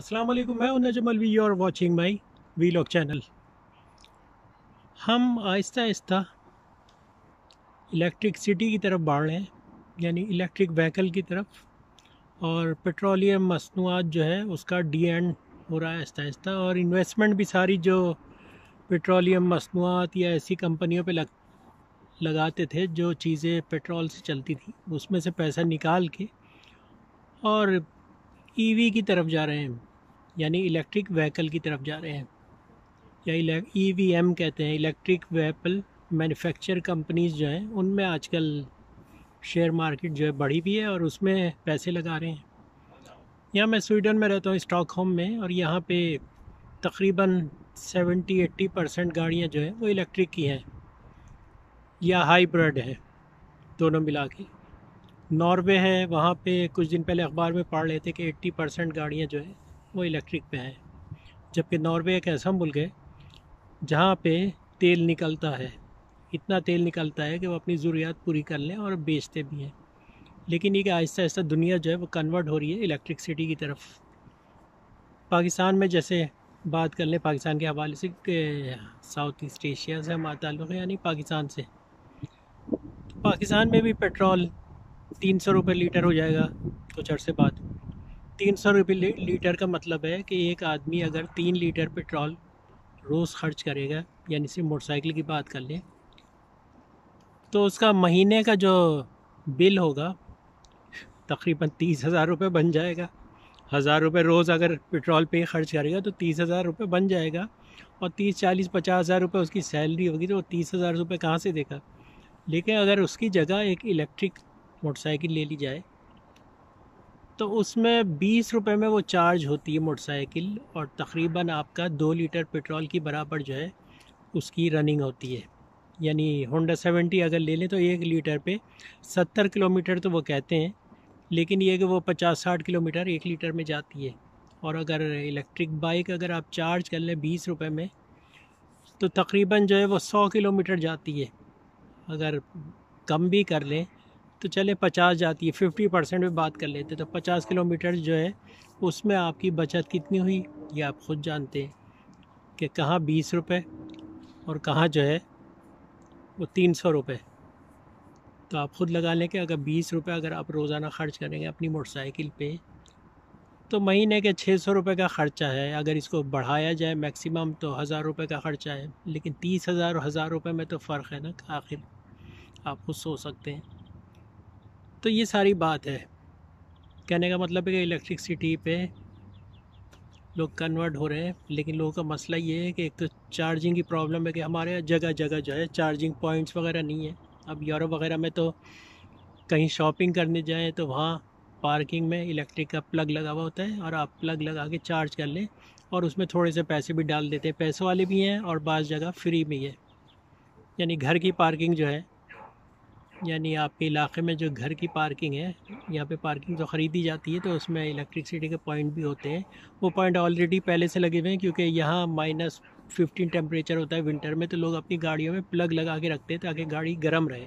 अस्सलाम वालेकुम, मैं Najam Alvi, you are watching my vlog channel. हम आहिस्ता आहिस्ता इलेक्ट्रिसिटी की तरफ बढ़ रहे हैं, यानी इलेक्ट्रिक व्हीकल की तरफ, और पेट्रोलियम मसनूआत जो है उसका डी एंड हो रहा है आहिस्ता आहिस्ता। और इन्वेस्टमेंट भी सारी जो पेट्रोलियम मसनूआत या ऐसी कंपनियों पे लगाते थे जो चीज़ें पेट्रोल से चलती थी, उसमें से पैसा निकाल के और ईवी की तरफ जा रहे हैं, यानी इलेक्ट्रिक व्हीकल की तरफ जा रहे हैं, या ईवीएम कहते हैं, इलेक्ट्रिक व्हीकल मैन्युफैक्चर कंपनीज जो हैं उनमें आजकल शेयर मार्केट जो है बढ़ी भी है और उसमें पैसे लगा रहे हैं। यहाँ मैं स्वीडन में रहता हूँ, स्टॉकहोम में, और यहाँ पे तकरीबन 70-80% गाड़ियाँ जो हैं वो इलेक्ट्रिक की हैं या हाइब्रिड हैं, दोनों मिला के। नॉर्वे है, वहाँ पे कुछ दिन पहले अखबार में पढ़ रहे थे कि 80% गाड़ियाँ जो है वो इलेक्ट्रिक पे हैं, जबकि नॉर्वे एक ऐसा मुल्क है जहाँ पे तेल निकलता है, इतना तेल निकलता है कि वो अपनी ज़रूरियात पूरी कर लें और बेचते भी हैं। लेकिन ये कि आहिस्ता आहिस्ता दुनिया जो है वो कन्वर्ट हो रही है इलेक्ट्रिसिटी की तरफ। पाकिस्तान में जैसे बात कर लें, पाकिस्तान के हवाले से, साउथ ईस्ट एशिया से हमारा ताल्लुक़ है, यानी पाकिस्तान से। पाकिस्तान में भी पेट्रोल 300 रुपये लीटर हो जाएगा कुछ अर्से बाद। 300 रुपये लीटर का मतलब है कि एक आदमी अगर 3 लीटर पेट्रोल रोज़ खर्च करेगा, यानी सिर्फ मोटरसाइकिल की बात कर लें, तो उसका महीने का जो बिल होगा तकरीबन 30,000 रुपये बन जाएगा। 1,000 रुपये रोज़ अगर पेट्रोल पे खर्च करेगा तो 30,000 रुपये बन जाएगा, और 30-40-50,000 रुपये उसकी सैलरी होगी, तो 30,000 रुपये कहाँ से देगा। लेकिन अगर उसकी जगह एक इलेक्ट्रिक मोटरसाइकिल ले ली जाए तो उसमें 20 रुपये में वो चार्ज होती है मोटरसाइकिल, और तकरीबन आपका 2 लीटर पेट्रोल की बराबर जो है उसकी रनिंग होती है। यानी होंडा 70 अगर ले लें तो 1 लीटर पे 70 किलोमीटर तो वो कहते हैं, लेकिन ये कि वो 50-60 किलोमीटर 1 लीटर में जाती है। और अगर इलेक्ट्रिक बाइक अगर आप चार्ज कर लें 20 रुपये में, तो तकरीबन जो है वो 100 किलोमीटर जाती है, अगर कम भी कर लें तो चले 50 जाती है, 50% में बात कर लेते, तो 50 किलोमीटर जो है उसमें आपकी बचत कितनी हुई ये आप खुद जानते हैं कि कहाँ 20 रुपये और कहाँ जो है वो 300 रुपये। तो आप ख़ुद लगा लें कि अगर 20 रुपये अगर आप रोज़ाना ख़र्च करेंगे अपनी मोटरसाइकिल पे, तो महीने के 600 रुपये का ख़र्चा है। अगर इसको बढ़ाया जाए मैक्सिमम तो 1,000 रुपये का ख़र्चा है, लेकिन 30,000 और 1,000 रुपये में तो फ़र्क है ना, आखिर आप खुद सोच सकते हैं। तो ये सारी बात है, कहने का मतलब है कि इलेक्ट्रिसिटी पे लोग कन्वर्ट हो रहे हैं। लेकिन लोगों का मसला ये है कि एक तो चार्जिंग की प्रॉब्लम है कि हमारे जगह जगह जो है चार्जिंग पॉइंट्स वगैरह नहीं है। अब यूरोप वगैरह में तो कहीं शॉपिंग करने जाएं तो वहाँ पार्किंग में इलेक्ट्रिक का प्लग लगा हुआ होता है, और आप प्लग लगा के चार्ज कर लें, और उसमें थोड़े से पैसे भी डाल देते हैं, पैसों वाले भी हैं और बाज़ जगह फ्री भी है। यानी घर की पार्किंग जो है, यानी आपके इलाके में जो घर की पार्किंग है, यहाँ पे पार्किंग तो ख़रीदी जाती है, तो उसमें इलेक्ट्रिसिटी के पॉइंट भी होते हैं। वो पॉइंट ऑलरेडी पहले से लगे हुए हैं, क्योंकि यहाँ -15 टेम्परेचर होता है विंटर में, तो लोग अपनी गाड़ियों में प्लग लगा के रखते हैं ताकि गाड़ी गर्म रहे,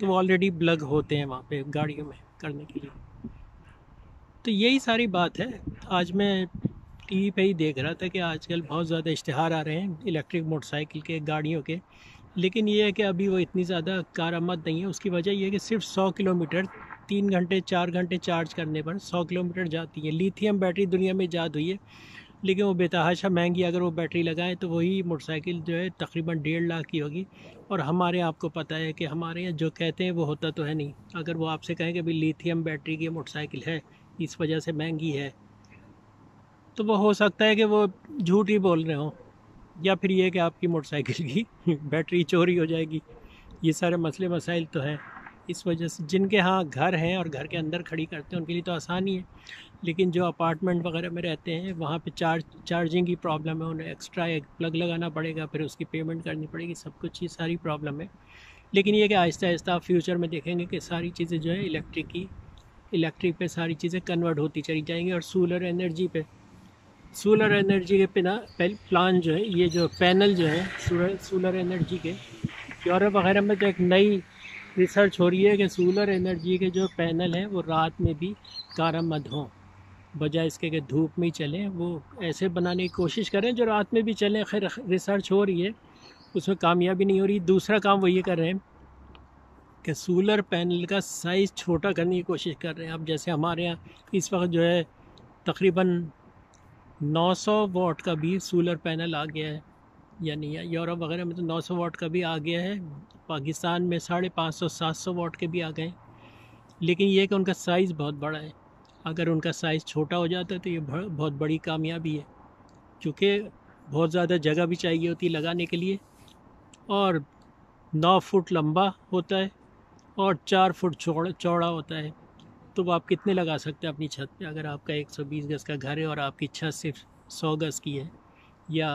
तो वो ऑलरेडी प्लग होते हैं वहाँ पे गाड़ियों में करने के लिए। तो यही सारी बात है। आज मैं टीवी पर ही देख रहा था कि आजकल बहुत ज़्यादा इश्तहार आ रहे हैं इलेक्ट्रिक मोटरसाइकिल के, गाड़ियों के, लेकिन ये है कि अभी वो इतनी ज़्यादा कारामद नहीं है। उसकी वजह यह है कि सिर्फ 100 किलोमीटर 3 घंटे 4 घंटे चार्ज करने पर 100 किलोमीटर जाती है। लिथियम बैटरी दुनिया में ईजाद हुई है, लेकिन वो बेतहाशा महंगी, अगर वो बैटरी लगाएं तो वही मोटरसाइकिल जो है तकरीबन 1.5 लाख की होगी। और हमारे आपको पता है कि हमारे यहाँ जो कहते हैं वो होता तो है नहीं। अगर वो आपसे कहें कि भाई लिथियम बैटरी की मोटरसाइकिल है, इस वजह से महंगी है, तो वो हो सकता है कि वो झूठ ही बोल रहे हों, या फिर ये कि आपकी मोटरसाइकिल की बैटरी चोरी हो जाएगी। ये सारे मसले मसाइल तो हैं। इस वजह से जिनके यहाँ घर हैं और घर के अंदर खड़ी करते हैं उनके लिए तो आसानी है, लेकिन जो अपार्टमेंट वगैरह में रहते हैं वहाँ पे चार्जिंग की प्रॉब्लम है, उन्हें एक्स्ट्रा एक प्लग लगाना पड़ेगा, फिर उसकी पेमेंट करनी पड़ेगी, सब कुछ, ये सारी प्रॉब्लम है। लेकिन ये कि आहिस्ता आहिस्ता फ्यूचर में देखेंगे कि सारी चीज़ें जो है इलेक्ट्रिक पर सारी चीज़ें कन्वर्ट होती चली जाएँगी, और सोलर एनर्जी पर, सोलर एनर्जी के बिना प्लान जो है, ये जो पैनल जो है सोलर एनर्जी के, यूरोप वगैरह में तो एक नई रिसर्च हो रही है कि सोलर एनर्जी के जो पैनल हैं वो रात में भी कारामद हों। बजाय इसके कि धूप में ही चलें, वो ऐसे बनाने की कोशिश करें जो रात में भी चलें। खैर रिसर्च हो रही है, उसमें कामयाबी नहीं हो रही। दूसरा काम वो ये कर रहे हैं कि सोलर पैनल का साइज़ छोटा करने की कोशिश कर रहे हैं। अब जैसे हमारे यहाँ इस वक्त जो है तकरीबन 900 वाट का भी सोलर पैनल आ गया है, यानी यूरोप वगैरह में तो 900 वाट का भी आ गया है, पाकिस्तान में 550-700 वाट के भी आ गए। लेकिन ये कि उनका साइज़ बहुत बड़ा है, अगर उनका साइज़ छोटा हो जाता है तो ये बहुत बड़ी कामयाबी है, क्योंकि बहुत ज़्यादा जगह भी चाहिए होती है लगाने के लिए। और 9 फुट लंबा होता है और 4 फुट चौड़ा होता है, तो आप कितने लगा सकते हैं अपनी छत पे? अगर आपका 120 गज़ का घर है और आपकी छत सिर्फ 100 गज़ की है या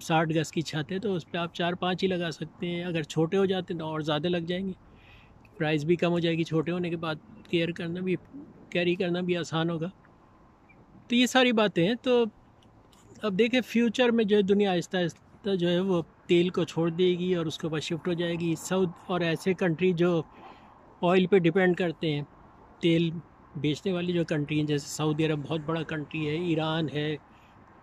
60 गज़ की छत है, तो उस पर आप 4-5 ही लगा सकते हैं। अगर छोटे हो जाते हैं तो और ज़्यादा लग जाएंगे, प्राइस भी कम हो जाएगी। छोटे होने के बाद कैरी करना भी आसान होगा। तो ये सारी बातें हैं। तो अब देखें फ्यूचर में जो है दुनिया आहिस्ता आहिस्ता जो है वो तेल को छोड़ देगी और उसके ऊपर शिफ्ट हो जाएगी। सऊद और ऐसे कंट्री जो ऑयल पे डिपेंड करते हैं, तेल बेचने वाली जो कंट्री हैं, जैसे सऊदी अरब बहुत बड़ा कंट्री है, ईरान है,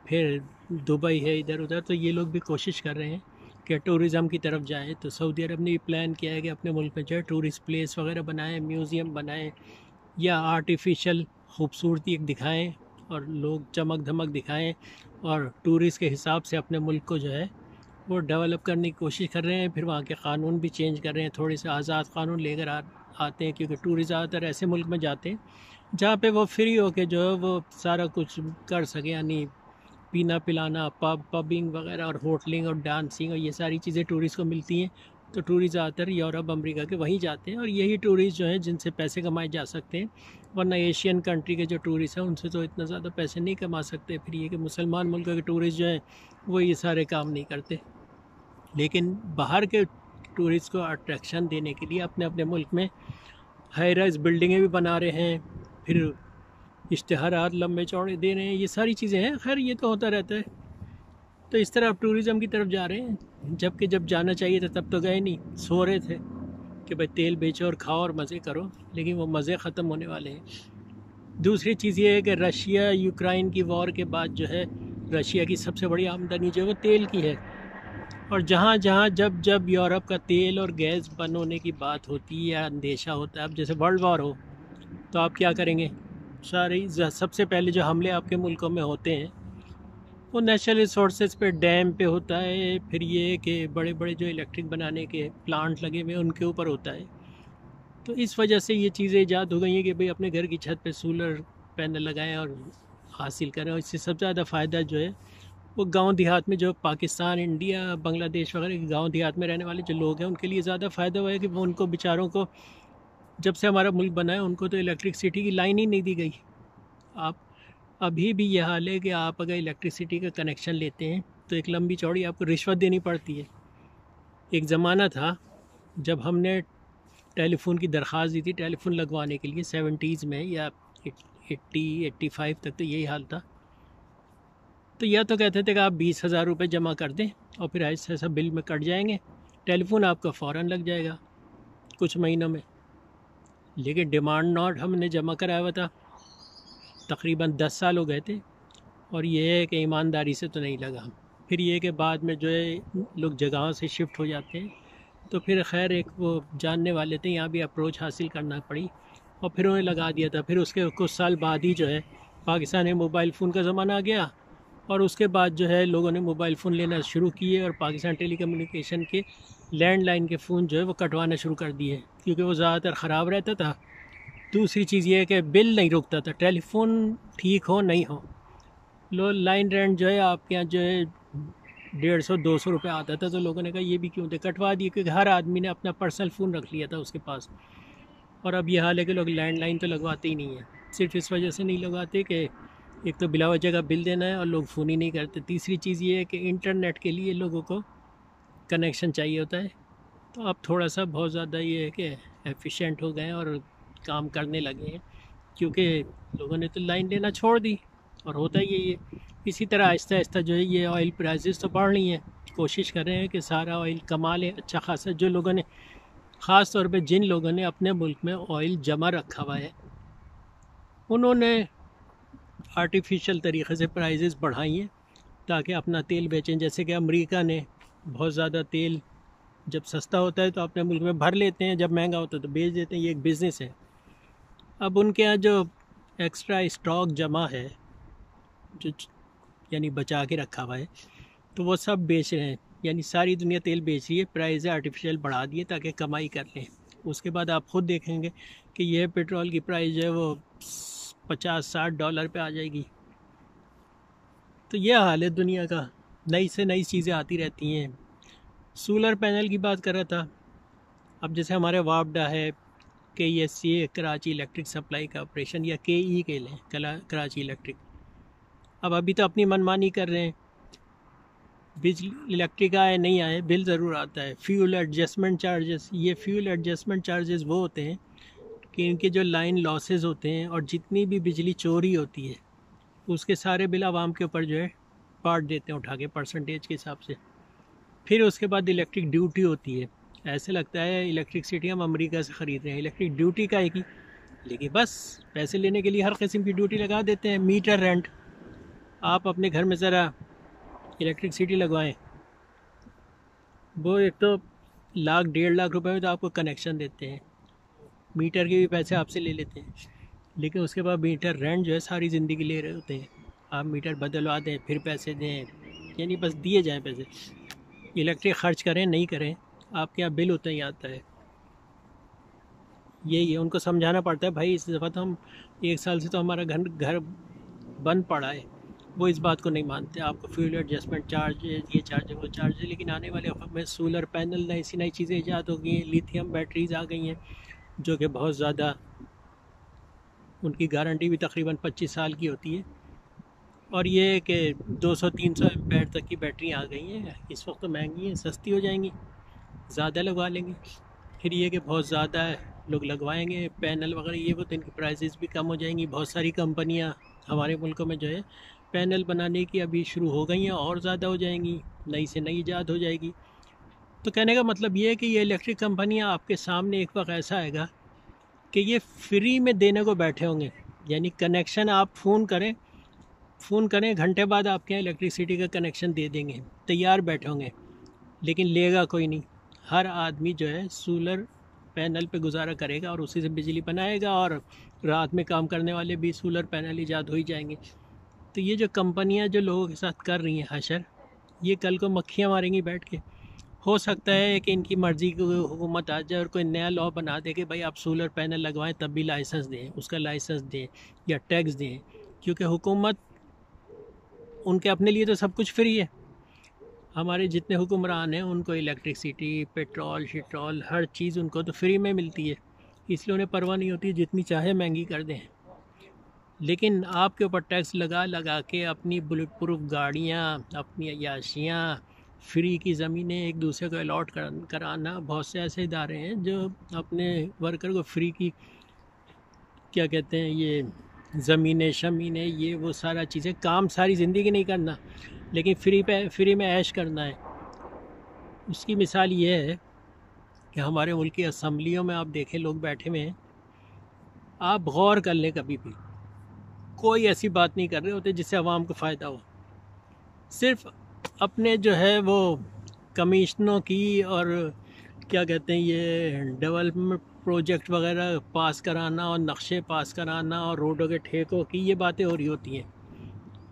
फिर दुबई है, इधर उधर, तो ये लोग भी कोशिश कर रहे हैं कि टूरिज़म की तरफ जाए। तो सऊदी अरब ने भी प्लान किया है कि अपने मुल्क में जो है टूरिस्ट प्लेस वगैरह बनाएँ, म्यूज़ियम बनाएँ या आर्टिफिशियल खूबसूरती दिखाएँ और लोग चमक धमक दिखाएँ, और टूरिस्ट के हिसाब से अपने मुल्क को जो है वो डेवलप करने की कोशिश कर रहे हैं। फिर वहाँ के क़ानून भी चेंज कर रहे हैं, थोड़े से आज़ाद क़ानून लेकर आते हैं, क्योंकि टूरिस्ट ज़्यादातर ऐसे मुल्क में जाते हैं जहाँ पे वो फ्री होके जो है वो सारा कुछ कर सके, यानी पीना पिलाना, पबिंग वगैरह और होटलिंग और डांसिंग और ये सारी चीज़ें टूरिस्ट को मिलती हैं। तो टूरिस्ट ज़्यादातर यूरोप अमेरिका के वहीं जाते हैं, और यही टूरिस्ट जो हैं जिनसे पैसे कमाए जा सकते हैं, वरना एशियन कंट्री के जो टूरिस्ट हैं उनसे तो इतना ज़्यादा पैसे नहीं कमा सकते। फिर ये कि मुसलमान मुल्क के टूरिस्ट जो हैं वो ये सारे काम नहीं करते। लेकिन बाहर के टूरिस्ट को अट्रैक्शन देने के लिए अपने अपने मुल्क में हाई राइज बिल्डिंगें भी बना रहे हैं, फिर इश्तहारात लंबे चौड़े दे रहे हैं, ये सारी चीज़ें हैं। खैर ये तो होता रहता है। तो इस तरह आप टूरिज़म की तरफ जा रहे हैं, जबकि जब जाना चाहिए था तब तो गए नहीं, सो रहे थे कि भाई तेल बेचो और खाओ और मज़े करो, लेकिन वो मज़े ख़त्म होने वाले हैं। दूसरी चीज़ ये है कि रशिया यूक्राइन की वॉर के बाद जो है रशिया की सबसे बड़ी आमदनी जो है वो तेल की है, और जहाँ जहाँ जब जब यूरोप का तेल और गैस बंद होने की बात होती है या अंदेशा होता है, अब जैसे वर्ल्ड वॉर हो तो आप क्या करेंगे? सबसे पहले जो हमले आपके मुल्कों में होते हैं वो नेचुरल रिसोर्सेज पे, डैम पे होता है, फिर ये कि बड़े बड़े जो इलेक्ट्रिक बनाने के प्लांट लगे हुए उनके ऊपर होता है। तो इस वजह से ये चीज़ें ईजाद हो गई हैं कि भाई अपने घर की छत पर सोलर पैनल लगाएँ और हासिल करें। और इससे सबसे ज़्यादा फ़ायदा जो है वो गांव देहात में, जो पाकिस्तान, इंडिया, बांग्लादेश वगैरह के गांव देहात में रहने वाले जो लोग हैं उनके लिए ज़्यादा फ़ायदा हुआ है कि उनको बेचारों को, जब से हमारा मुल्क बना है उनको तो इलेक्ट्रिसिटी की लाइन ही नहीं दी गई। आप अभी भी यह हाल है कि आप अगर इलेक्ट्रिसिटी का कनेक्शन लेते हैं तो एक लंबी चौड़ी आपको रिश्वत देनी पड़ती है। एक ज़माना था जब हमने टेलीफोन की दरख्वास्त दी थी टेलीफोन लगवाने के लिए, 70s में या 80-85 तक तो यही हाल था। तो यह तो कहते थे कि आप 20,000 रुपये जमा कर दें और फिर ऐसा ऐसा बिल में कट जाएंगे, टेलीफोन आपका फ़ौरन लग जाएगा कुछ महीनों में। लेकिन डिमांड नोट हमने जमा कराया हुआ था, तकरीबन 10 साल हो गए थे, और यह है कि ईमानदारी से तो नहीं लगा। फिर ये कि बाद में जो है लोग जगहों से शिफ्ट हो जाते हैं, तो फिर खैर एक वो जानने वाले थे, यहाँ भी अप्रोच हासिल करना पड़ी और फिर उन्हें लगा दिया था। फिर उसके कुछ साल बाद ही जो है पाकिस्तान में मोबाइल फ़ोन का ज़माना आ गया, और उसके बाद जो है लोगों ने मोबाइल फ़ोन लेना शुरू किए और पाकिस्तान टेलीकम्युनिकेशन के लैंडलाइन के फ़ोन जो है वो कटवाना शुरू कर दिए, क्योंकि वो ज़्यादातर ख़राब रहता था। दूसरी चीज़ ये है कि बिल नहीं रुकता था, टेलीफोन ठीक हो नहीं हो, लो लाइन रेंट जो है आपके यहाँ जो है 150-200 रुपये आता था, तो लोगों ने कहा ये भी क्यों दे, कटवा दिए, क्योंकि हर आदमी ने अपना पर्सनल फ़ोन रख लिया था उसके पास। और अब यह हाल है कि लोग लैंडलाइन तो लगवाते ही नहीं है, सिर्फ इस वजह से नहीं लगवाते कि एक तो बिलावजह का बिल देना है और लोग फ़ोन ही नहीं करते। तीसरी चीज़ ये है कि इंटरनेट के लिए लोगों को कनेक्शन चाहिए होता है। तो अब थोड़ा सा बहुत ज़्यादा ये है कि एफिशिएंट हो गए हैं और काम करने लगे हैं, क्योंकि लोगों ने तो लाइन लेना छोड़ दी। और होता ही ये इसी तरह आहिस्ता आहिस्ता जो है ये ऑयल प्राइसेस तो बढ़ रही हैं, कोशिश कर रहे हैं कि सारा ऑयल कमा लें अच्छा खासा, जो लोगों ने ख़ास तौर पर जिन लोगों ने अपने मुल्क में ऑयल जमा रखा हुआ है उन्होंने आर्टिफिशियल तरीक़े से प्राइजेज़ बढ़ाई हैं ताकि अपना तेल बेचें। जैसे कि अमेरिका ने बहुत ज़्यादा तेल जब सस्ता होता है तो अपने मुल्क में भर लेते हैं, जब महंगा होता है तो बेच देते हैं, ये एक बिज़नेस है। अब उनके यहाँ जो एक्स्ट्रा स्टॉक जमा है, जो यानी बचा के रखा हुआ है, तो वो सब बेच रहे हैं। यानी सारी दुनिया तेल बेच रही है, प्राइस आर्टिफिशियल बढ़ा दिए ताकि कमाई कर लें। उसके बाद आप ख़ुद देखेंगे कि यह पेट्रोल की प्राइस जो है वो 50-60 डॉलर पे आ जाएगी। तो यह हाल है दुनिया का, नई से नई चीज़ें आती रहती हैं। सोलर पैनल की बात कर रहा था। अब जैसे हमारे वापडा है, KESC Karachi electric supply corporation, या KE के लें, कराची इलेक्ट्रिक। अब अभी तो अपनी मनमानी कर रहे हैं, बिजली इलेक्ट्रिक आए नहीं आए बिल ज़रूर आता है। फ्यूल एडजस्टमेंट चार्जेस, ये फ्यूल एडजस्टमेंट चार्जेस वो होते हैं कि इनके जो लाइन लॉसेस होते हैं और जितनी भी बिजली चोरी होती है उसके सारे बिल आवाम के ऊपर जो है बांट देते हैं उठा के परसेंटेज के हिसाब से। फिर उसके बाद इलेक्ट्रिक ड्यूटी होती है। ऐसे लगता है इलेक्ट्रिसिटी हम अमेरिका से ख़रीद रहे हैं, इलेक्ट्रिक ड्यूटी का एक ही, लेकिन बस पैसे लेने के लिए हर किस्म की ड्यूटी लगा देते हैं। मीटर रेंट, आप अपने घर में ज़रा इलेक्ट्रिसिटी लगवाएं, वो एक तो 1-1.5 लाख रुपए में तो आपको कनेक्शन देते हैं, मीटर के भी पैसे आपसे ले लेते हैं, लेकिन उसके बाद मीटर रेंट जो है सारी ज़िंदगी ले रहे होते हैं। आप मीटर बदलवा दें फिर पैसे दें, यानी बस दिए जाएं पैसे। इलेक्ट्रिक खर्च करें नहीं करें, आपके यहाँ बिल उतना ही आता है। यही है, उनको समझाना पड़ता है, भाई इस दफ़ा तो हम 1 साल से तो हमारा घर बंद पड़ा है। वो इस बात को नहीं मानते, आपको फ्यूल एडजस्टमेंट चार्ज, ये चार्ज, वो चार्ज। लेकिन आने वाले वक्त में सोलर पैनल, ऐसी नई चीज़ें ईजाद हो गई हैं, लिथियम बैटरीज आ गई हैं जो कि बहुत ज़्यादा, उनकी गारंटी भी तकरीबन 25 साल की होती है, और ये कि 200-300 एम्पेयर तक की बैटरी आ गई हैं। इस वक्त तो महंगी हैं, सस्ती हो जाएंगी, ज़्यादा लगवा लेंगे। फिर ये कि बहुत ज़्यादा लोग लगवाएंगे पैनल वगैरह, ये वो, तो इनकी प्राइसेस भी कम हो जाएंगी। बहुत सारी कंपनियाँ हमारे मुल्कों में जो है पैनल बनाने की अभी शुरू हो गई हैं, और ज़्यादा हो जाएंगी, नई से नई ईजाद हो जाएगी। तो कहने का मतलब ये है कि ये इलेक्ट्रिक कंपनियाँ, आपके सामने एक वक्त ऐसा आएगा कि ये फ्री में देने को बैठे होंगे। यानी कनेक्शन आप फ़ोन करें घंटे बाद आपके यहाँ इलेक्ट्रिसिटी का कनेक्शन दे देंगे, तैयार बैठे होंगे, लेकिन लेगा कोई नहीं। हर आदमी जो है सोलर पैनल पे गुजारा करेगा और उसी से बिजली बनाएगा, और रात में काम करने वाले भी सोलर पैनल ईजाद हो ही जाएंगे। तो ये जो कंपनियां जो लोगों के साथ कर रही हैं हशर, ये कल को मक्खियां मारेंगी बैठ के। हो सकता है कि इनकी मर्ज़ी की हुकूमत आ जाए और कोई नया लॉ बना दे कि भाई आप सोलर पैनल लगवाएं तब भी लाइसेंस दें, उसका लाइसेंस दें या टैक्स दें, क्योंकि हुकूमत, उनके अपने लिए तो सब कुछ फ्री है। हमारे जितने हुक्मरान हैं उनको इलेक्ट्रिसिटी, पेट्रोल शट्रोल, हर चीज़ उनको तो फ्री में मिलती है, इसलिए उन्हें परवाह नहीं होती, जितनी चाहे महंगी कर दें। लेकिन आपके ऊपर टैक्स लगा के अपनी बुलेट प्रूफ गाड़ियाँ, अपनी अयाशियाँ, फ्री की ज़मीनें एक दूसरे को अलॉट कराना। बहुत से ऐसे इदारे हैं जो अपने वर्कर को फ्री की, क्या कहते हैं, ये ज़मीनें शमीनें, ये वो सारा चीज़ें, काम सारी ज़िंदगी नहीं करना लेकिन फ्री में ऐश करना है। उसकी मिसाल ये है कि हमारे मुल्क की असम्बलियों में आप देखें लोग बैठे हुए हैं, आप गौर कर लें, कभी भी कोई ऐसी बात नहीं कर रहे होते जिससे आवाम को फ़ायदा हो। सिर्फ अपने जो है वो कमीशनों की और क्या कहते हैं ये डेवलपमेंट प्रोजेक्ट वगैरह पास कराना और नक्शे पास कराना और रोडों के ठेकों की ये बातें हो रही होती हैं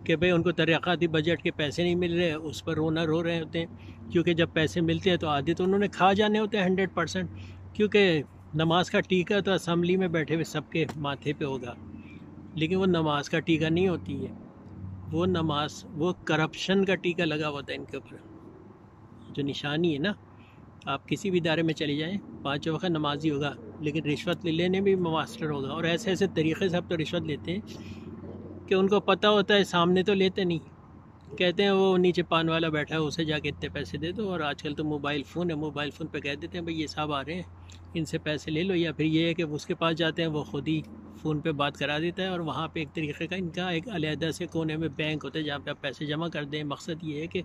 कि भाई उनको तरीक़ाती बजट के पैसे नहीं मिल रहे, उस पर रोना रो रहे होते हैं, क्योंकि जब पैसे मिलते हैं तो आधे तो उन्होंने खा जाने होते हैं 100%, क्योंकि नमाज का टीका तो असम्बली में बैठे हुए सबके माथे पे होगा, लेकिन वो नमाज का टीका नहीं होती है, वो करप्शन का टीका लगा हुआ था इनके ऊपर। जो निशानी है ना, आप किसी भी इदारे में चले जाएँ, 5 वक्त नमाजी होगा लेकिन रिश्वत लेने में भी मास्टर होगा। और ऐसे ऐसे तरीक़े से आप तो रिश्वत लेते हैं कि उनको पता होता है, सामने तो लेते नहीं, कहते हैं वो नीचे पान वाला बैठा है उसे जाके इतने पैसे दे दो। और आजकल तो मोबाइल फ़ोन है, मोबाइल फ़ोन पे कह देते हैं भाई ये साहब आ रहे हैं, इनसे पैसे ले लो, या फिर ये है कि उसके पास जाते हैं वो खुद ही फ़ोन पे बात करा देता है। और वहाँ पे एक तरीक़े का इनका एक अलहदा से कोने में बैंक होता है जहाँ पर आप पैसे जमा कर दें। मकसद ये है कि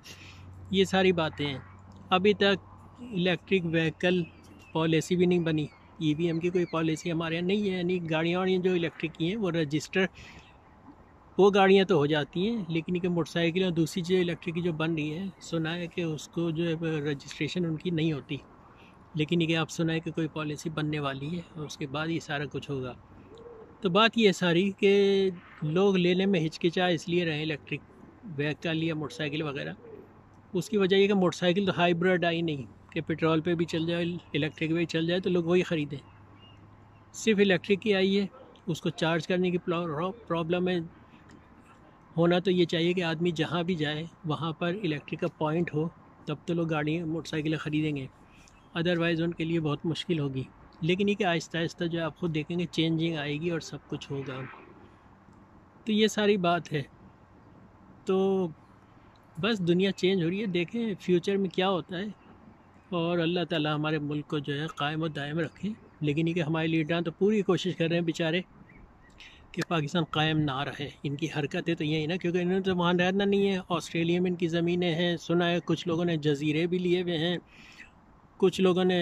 ये सारी बातें हैं। अभी तक इलेक्ट्रिक व्हीकल पॉलिसी भी नहीं बनी, EVM की कोई पॉलिसी हमारे यहाँ नहीं है, यानी गाड़ियाँ जो इलेक्ट्रिक की हैं वो रजिस्टर वो गाड़ियाँ तो हो जाती हैं, लेकिन ये मोटरसाइकिल और दूसरी चीज़ इलेक्ट्रिक की जो बन रही है, सुना है कि उसको जो है रजिस्ट्रेशन उनकी नहीं होती, लेकिन ये आप सुना है कि कोई पॉलिसी बनने वाली है और उसके बाद ये सारा कुछ होगा। तो बात ये सारी कि लोग लेने में हिचकिचा इसलिए रहे इलेक्ट्रिक व्हीकल या मोटरसाइकिल वगैरह, उसकी वजह यह कि मोटरसाइकिल तो हाइब्रिड आई नहीं कि पेट्रोल पे भी चल जाए इलेक्ट्रिक पे चल जाए तो लोग वही ख़रीदें। सिर्फ इलेक्ट्रिक की आई है, उसको चार्ज करने की प्रॉब्लम है। होना तो ये चाहिए कि आदमी जहाँ भी जाए वहाँ पर इलेक्ट्रिक का पॉइंट हो, तब तो लोग गाड़ियाँ मोटरसाइकिलें ख़रीदेंगे, अदरवाइज़ उनके लिए बहुत मुश्किल होगी। लेकिन ये कि आहिस्ता आहिस्ता जो आप खुद देखेंगे चेंजिंग आएगी और सब कुछ होगा। तो ये सारी बात है। तो बस दुनिया चेंज हो रही है, देखें फ्यूचर में क्या होता है, और अल्लाह ताला हमारे मुल्क को जो है कायम और दायम रखे। लेकिन ये कि हमारे लीडर तो पूरी कोशिश कर रहे हैं बेचारे कि पाकिस्तान कायम ना रहे। इनकी हरकतें तो यही ना, क्योंकि इन्होंने तो वहाँ रहना नहीं है। ऑस्ट्रेलिया में इनकी ज़मीनें हैं, सुना है कुछ लोगों ने जजीरे भी लिए हुए हैं, कुछ लोगों ने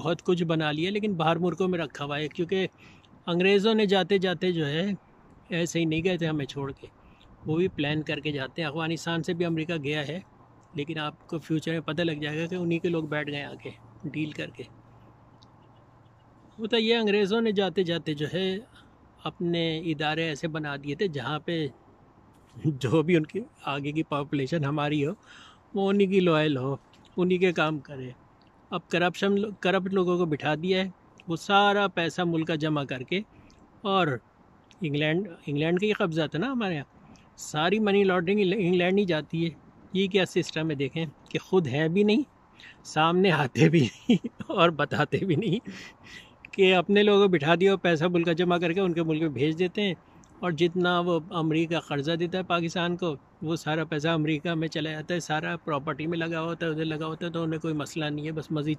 बहुत कुछ बना लिया, लेकिन बाहर मुल्कों में रखा हुआ है, क्योंकि अंग्रेज़ों ने जाते जाते जो है ऐसे ही नहीं गए थे हमें छोड़ के, वो भी प्लान करके जाते हैं। अफगानिस्तान से भी अमेरिका गया है, लेकिन आपको फ्यूचर में पता लग जाएगा कि उन्हीं के लोग बैठ गए आके डील करके। वो तो ये अंग्रेज़ों ने जाते जाते जो है अपने इदारे ऐसे बना दिए थे जहाँ पे जो भी उनकी आगे की पॉपुलेशन हमारी हो वो उन्हीं की लॉयल हो, उन्हीं के काम करे। अब करप्ट लोगों को बिठा दिया है, वो सारा पैसा मुल्क का जमा करके, और इंग्लैंड का ही कब्जा था ना हमारे यहाँ, सारी मनी लॉन्ड्रिंग इंग्लैंड ही जाती है। ये क्या सिस्टम है देखें, कि खुद है भी नहीं, सामने आते भी नहीं और बताते भी नहीं कि अपने लोगों को बिठा दिया और पैसा मुल्क का जमा करके उनके मुल्क में भेज देते हैं। और जितना वो अमेरिका कर्जा देता है पाकिस्तान को, वो सारा पैसा अमेरिका में चला जाता है, सारा प्रॉपर्टी में लगा होता है, उधर लगा होता है, तो उन्हें कोई मसला नहीं है, बस मज़ीद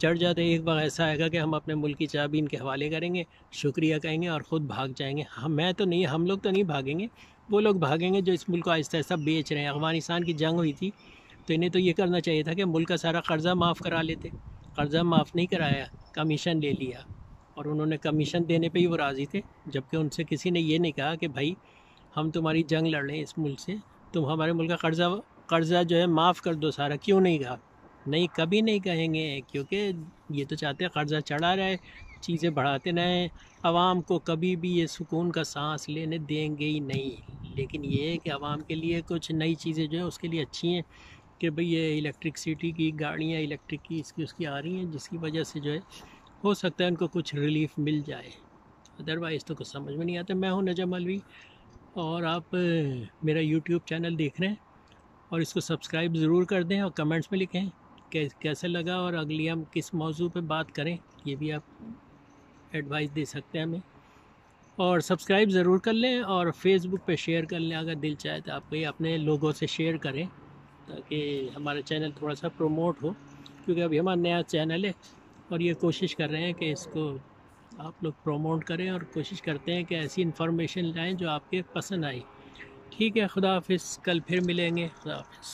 चढ़ जाते हैं। एक बार ऐसा आएगा कि हम अपने मुल्क की चाबी इनके हवाले करेंगे, शुक्रिया कहेंगे और ख़ुद भाग जाएंगे। हम लोग तो नहीं भागेंगे, वो लोग भागेंगे जो इस मुल्क को आहिस्ता आहिस्ता बेच रहे हैं। अफगानिस्तान की जंग हुई थी तो इन्हें तो ये करना चाहिए था कि मुल्क का सारा कर्ज़ा माफ़ करा लेते, कर्ज़ा माफ़ नहीं कराया, कमीशन ले लिया, और उन्होंने कमीशन देने पे ही वो राज़ी थे, जबकि उनसे किसी ने ये नहीं कहा कि भाई हम तुम्हारी जंग लड़ रहे हैं इस मुल्क से, तुम हमारे मुल्क का कर्ज़ा जो है माफ़ कर दो सारा, क्यों नहीं कहा? नहीं, कभी नहीं कहेंगे, क्योंकि ये तो चाहते हैं कर्ज़ा चढ़ा रहे, चीज़ें बढ़ाते रहें, आवाम को कभी भी ये सुकून का सांस लेने देंगे ही नहीं। लेकिन ये कि आवाम के लिए कुछ नई चीज़ें जो है उसके लिए अच्छी हैं कि भाई ये इलेक्ट्रिसिटी की गाड़ियाँ इलेक्ट्रिक की इसकी उसकी आ रही हैं, जिसकी वजह से जो है हो सकता है उनको कुछ रिलीफ मिल जाए, अदरवाइज़ तो कुछ समझ में नहीं आता। मैं हूँ नजम अलवी, और आप मेरा यूट्यूब चैनल देख रहे हैं, और इसको सब्सक्राइब ज़रूर कर दें और कमेंट्स में लिखें कैसा लगा, और अगली हम किस मौजू पे बात करें ये भी आप एडवाइस दे सकते हैं हमें। और सब्सक्राइब ज़रूर कर लें और फेसबुक पे शेयर कर लें अगर दिल चाहे तो, आप ये अपने लोगों से शेयर करें ताकि हमारा चैनल थोड़ा सा प्रोमोट हो, क्योंकि अभी हमारा नया चैनल है और ये कोशिश कर रहे हैं कि इसको आप लोग प्रोमोट करें, और कोशिश करते हैं कि ऐसी इन्फॉर्मेशन लाएं जो आपके पसंद आए। ठीक है, खुदा हाफिज़, कल फिर मिलेंगे, खुदा हाफिज़।